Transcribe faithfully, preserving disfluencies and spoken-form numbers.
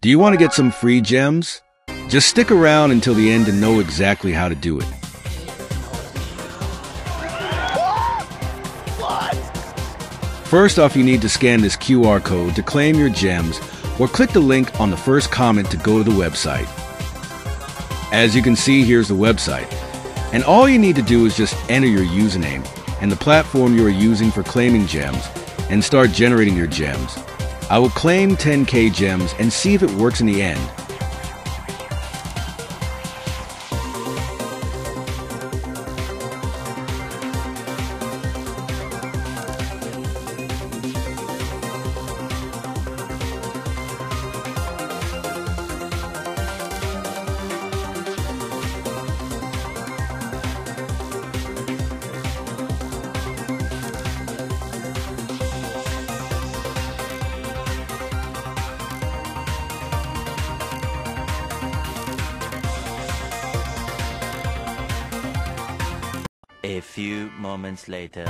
Do you want to get some free gems? Just stick around until the end and know exactly how to do it. First off, you need to scan this Q R code to claim your gems, or click the link on the first comment to go to the website. As you can see, here's the website. And all you need to do is just enter your username and the platform you are using for claiming gems and start generating your gems. I will claim ten K gems and see if it works in the end. A few moments later.